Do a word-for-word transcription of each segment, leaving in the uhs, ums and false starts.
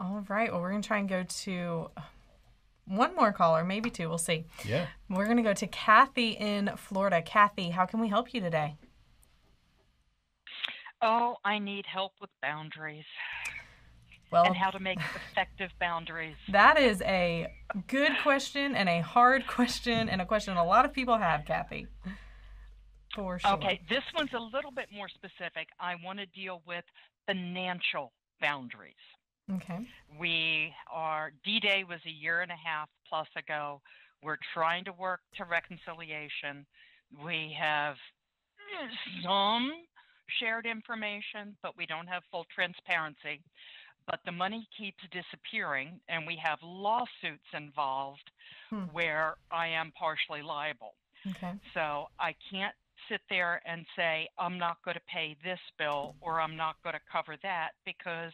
All right. Well, we're going to try and go to one more caller, maybe two. We'll see. Yeah. We're going to go to Kathy in Florida. Kathy, how can we help you today? Oh, I need help with boundaries. Well, and how to make effective boundaries. That is a good question and a hard question and a question a lot of people have, Kathy. For sure. Okay, this one's a little bit more specific. I want to deal with financial boundaries. Okay. We are, D-Day was a year and a half plus ago. We're trying to work to reconciliation. We have some shared information, but we don't have full transparency. But the money keeps disappearing, and we have lawsuits involved hmm. where I am partially liable. Okay. So I can't sit there and say, I'm not going to pay this bill or I'm not going to cover that because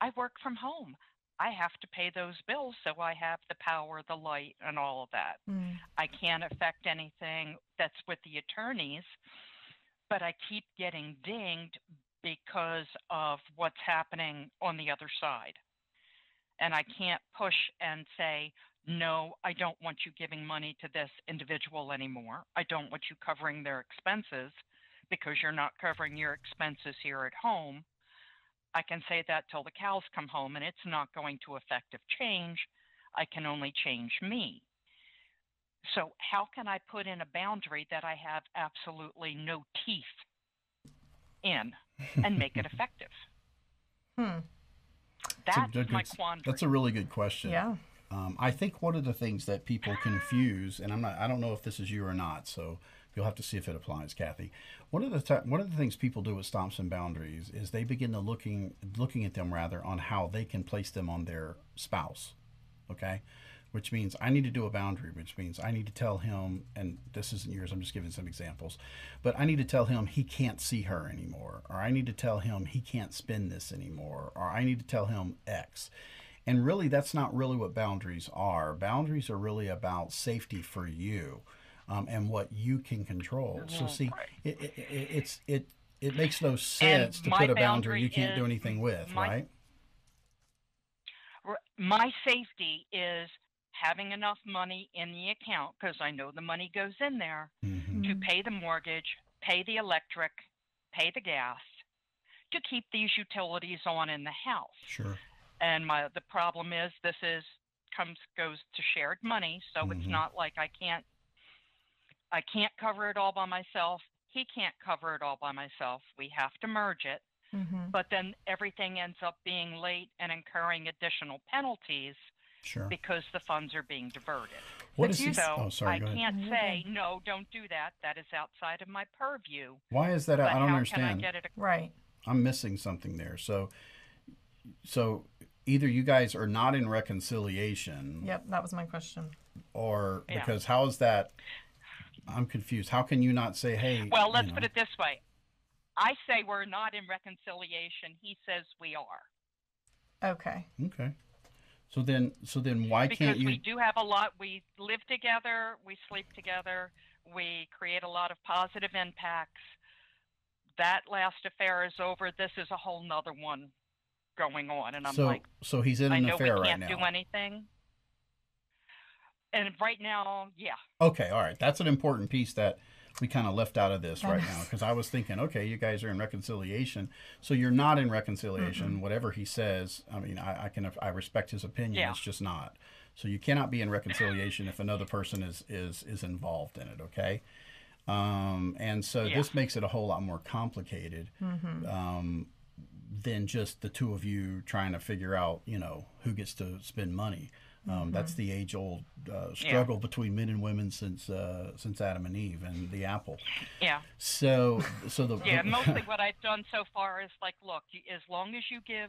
I work from home. I have to pay those bills, so I have the power, the light, and all of that. Hmm. I can't affect anything that's with the attorneys, but I keep getting dinged because of what's happening on the other side. And I can't push and say, no, I don't want you giving money to this individual anymore. I don't want you covering their expenses because you're not covering your expenses here at home. I can say that till the cows come home, and it's not going to effective change. I can only change me. So how can I put in a boundary that I have absolutely no teeth in and make it effective? Hmm. That's a, my quandary. That's a really good question. Yeah. Um, I think one of the things that people confuse, and I'm not, I don't know if this is you or not, so you'll have to see if it applies, Kathy. One of the one of the things people do with stomps and boundaries is they begin to looking looking at them rather on how they can place them on their spouse. Okay. Which means I need to do a boundary, which means I need to tell him, and this isn't yours, I'm just giving some examples, but I need to tell him he can't see her anymore, or I need to tell him he can't spend this anymore, or I need to tell him X. And really, that's not really what boundaries are. Boundaries are really about safety for you um, and what you can control. So see, it, it, it, it's, it, it makes no sense and to put a boundary, boundary you can't do anything with, my, right? My safety is having enough money in the account, because I know the money goes in there, mm-hmm. to pay the mortgage, pay the electric, pay the gas, to keep these utilities on in the house. Sure. And my the problem is this is comes goes to shared money, so mm-hmm. it's not like I can't I can't cover it all by myself. He can't cover it all by myself. We have to merge it. Mm-hmm. But then everything ends up being late and incurring additional penalties. Sure. Because the funds are being diverted. What is you, so oh, sorry, I can't say, no, don't do that. That is outside of my purview. Why is that? I don't understand. I right. I'm missing something there. So, so either you guys are not in reconciliation. Yep. That was my question. Or yeah. because how is that? I'm confused. How can you not say, hey, well, let's you know. put it this way. I say we're not in reconciliation. He says we are. Okay. Okay. So then, so then why because can't you? Because we do have a lot. We live together. We sleep together. We create a lot of positive impacts. That last affair is over. This is a whole nother one going on. And I'm so, like, so he's in an I affair right now. I know we can't right do anything. And right now, yeah. Okay. All right. That's an important piece that we kind of left out of this right now, because I was thinking, okay, you guys are in reconciliation. So you're not in reconciliation. Mm-hmm. Whatever he says, I mean, I, I can, I respect his opinion. Yeah. It's just not. So you cannot be in reconciliation if another person is, is, is involved in it. Okay. Um, and so yeah. this makes it a whole lot more complicated mm-hmm. um, than just the two of you trying to figure out, you know, who gets to spend money. Um, mm-hmm. That's the age-old uh, struggle yeah. between men and women since uh, since Adam and Eve and the apple. Yeah. So, so the yeah. The, mostly what I've done so far is like, look, as long as you give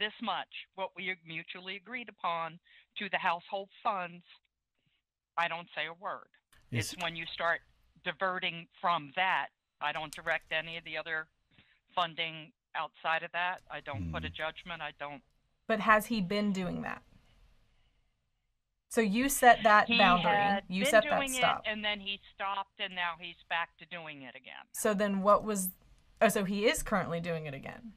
this much, what we mutually agreed upon, to the household funds, I don't say a word. It's, it's when you start diverting from that, I don't direct any of the other funding outside of that. I don't mm. put a judgment. I don't. But has he been doing that? So you set that he boundary. Had you been set doing that stop. It, and then he stopped, and now he's back to doing it again. So then what was... Oh, so he is currently doing it again.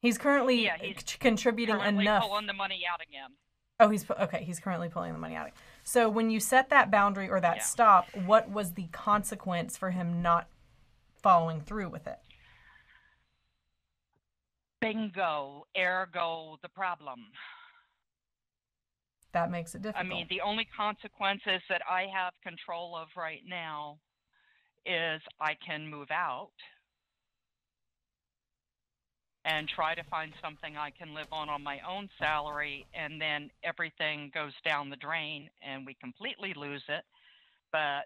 He's currently yeah, he's contributing currently enough. He's pulling the money out again. Oh, he's okay. He's currently pulling the money out. So when you set that boundary or that yeah. stop, what was the consequence for him not following through with it? Bingo, ergo, the problem. That makes it difficult. I mean, the only consequences that I have control of right now is I can move out and try to find something I can live on on my own salary, and then everything goes down the drain and we completely lose it. But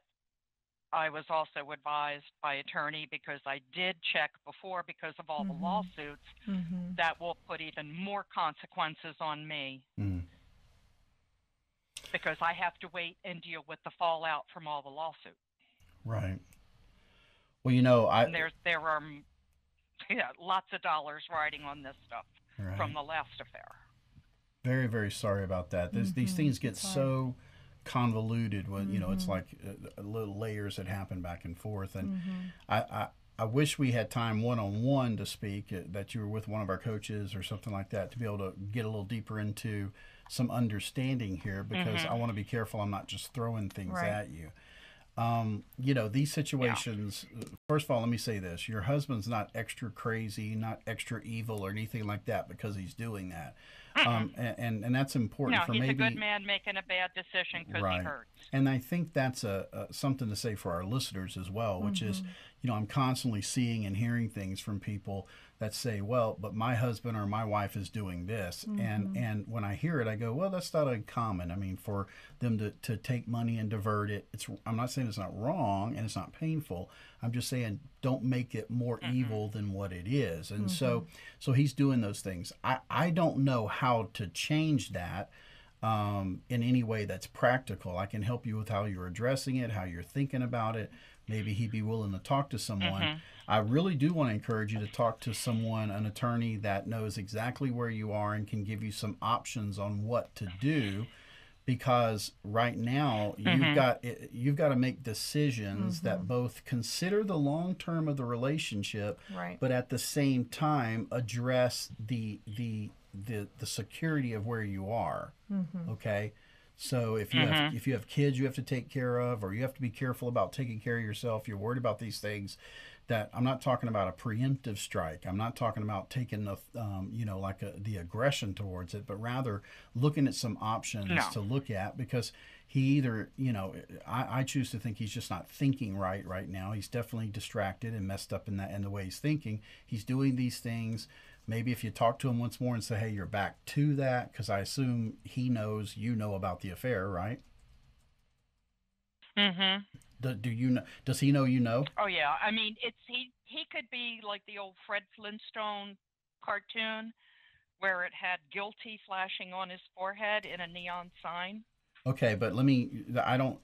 I was also advised by attorney, because I did check before because of all mm-hmm. the lawsuits, mm-hmm. that will put even more consequences on me. Mm. Because I have to wait and deal with the fallout from all the lawsuits. Right. Well, you know, I... And there, there are... Yeah, lots of dollars riding on this stuff right. from the last affair. Very, very sorry about that. There's, mm-hmm. These things get sorry. so convoluted when, mm-hmm. you know, it's like uh, little layers that happen back and forth. And mm-hmm. I, I, I wish we had time one-on-one to speak, uh, that you were with one of our coaches or something like that, to be able to get a little deeper into some understanding here, because mm-hmm. I want to be careful I'm not just throwing things right. at you. Um, you know, these situations, yeah. first of all, let me say this. Your husband's not extra crazy, not extra evil or anything like that because he's doing that. Mm-hmm. Um, and, and, and that's important. No, for he's maybe, a good man making a bad decision because right. he hurts. And I think that's a, a, something to say for our listeners as well, which mm-hmm. is, you know, I'm constantly seeing and hearing things from people that say, well, but my husband or my wife is doing this. Mm-hmm. And, and when I hear it, I go, well, that's not uncommon. I mean, for them to, to take money and divert it, it's, I'm not saying it's not wrong and it's not painful. I'm just saying, don't make it more mm-hmm. evil than what it is. And mm-hmm. so, so he's doing those things. I, I don't know how to change that um, in any way that's practical. I can help you with how you're addressing it, how you're thinking about it. Maybe he'd be willing to talk to someone. Mm-hmm. I really do want to encourage you to talk to someone, an attorney that knows exactly where you are and can give you some options on what to do, because right now mm-hmm. you've got you've got to make decisions mm-hmm. that both consider the long term of the relationship, right. but at the same time address the the the the security of where you are. Mm-hmm. Okay. So if you mm-hmm. have, if you have kids you have to take care of, or you have to be careful about taking care of yourself, you're worried about these things. That I'm not talking about a preemptive strike. I'm not talking about taking the um, you know like a, the aggression towards it, but rather looking at some options no. to look at, because he either you know I, I choose to think he's just not thinking right right now. He's definitely distracted and messed up in that in the way he's thinking. He's doing these things. Maybe if you talk to him once more and say, hey, you're back to that, because I assume he knows you know about the affair, right? Mm-hmm. Do, do you know? Does he know you know? Oh, yeah. I mean, it's he, he could be like the old Fred Flintstone cartoon where it had guilty flashing on his forehead in a neon sign. Okay, but let me, I don't,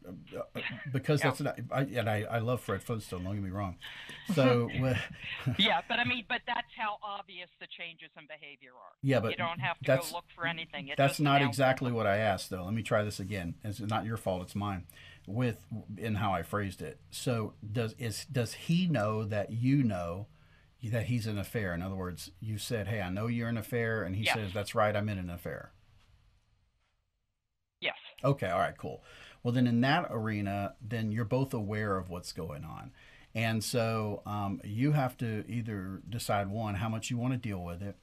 because yeah. that's, not, I, and I, I love Fred Flintstone, don't get me wrong. So, yeah, but I mean, but that's how obvious the changes in behavior are. Yeah, but you don't have to go look for anything. It that's not exactly what I asked, though. Let me try this again. It's not your fault, it's mine, with, in how I phrased it. So, does is does he know that you know that he's in an affair? In other words, you said, hey, I know you're in an affair, and he yeah. says, that's right, I'm in an affair. Yes. Okay. All right. Cool. Well, then in that arena, then you're both aware of what's going on. And so um, you have to either decide, one, how much you want to deal with it.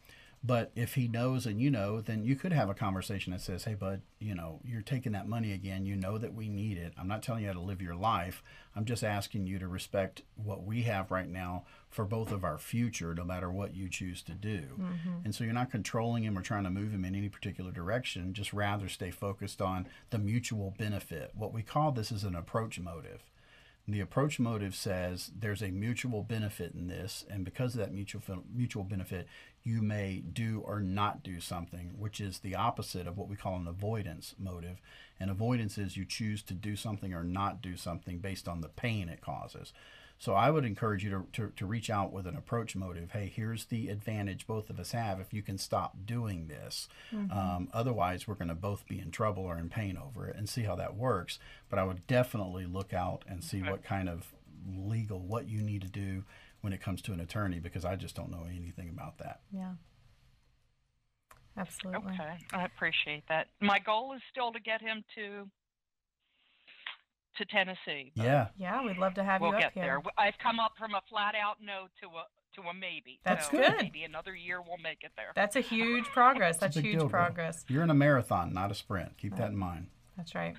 But if he knows and you know, then you could have a conversation that says, hey, bud, you know, you're taking that money again. You know that we need it. I'm not telling you how to live your life. I'm just asking you to respect what we have right now for both of our future, no matter what you choose to do. Mm-hmm. And so you're not controlling him or trying to move him in any particular direction, just rather stay focused on the mutual benefit. What we call this is an approach motive. The approach motive says there's a mutual benefit in this, and because of that mutual mutual benefit, you may do or not do something, which is the opposite of what we call an avoidance motive. And avoidance is you choose to do something or not do something based on the pain it causes. So I would encourage you to, to, to reach out with an approach motive. Hey, here's the advantage both of us have if you can stop doing this. Mm-hmm. Um, otherwise, we're going to both be in trouble or in pain over it, and see how that works. But I would definitely look out and see okay. what kind of legal, what you need to do when it comes to an attorney, because I just don't know anything about that. Yeah. Absolutely. Okay. I appreciate that. My goal is still to get him to to Tennessee. Yeah. Yeah, we'd love to have we'll you up here. We'll get there. I've come up from a flat out no to a to a maybe. That's so good. Maybe another year we'll make it there. That's a huge progress. That's, That's huge deal, progress. You're in a marathon, not a sprint. Keep right. that in mind. That's right.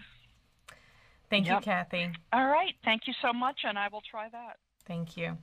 Thank yep. you, Kathy. All right. Thank you so much, and I will try that. Thank you.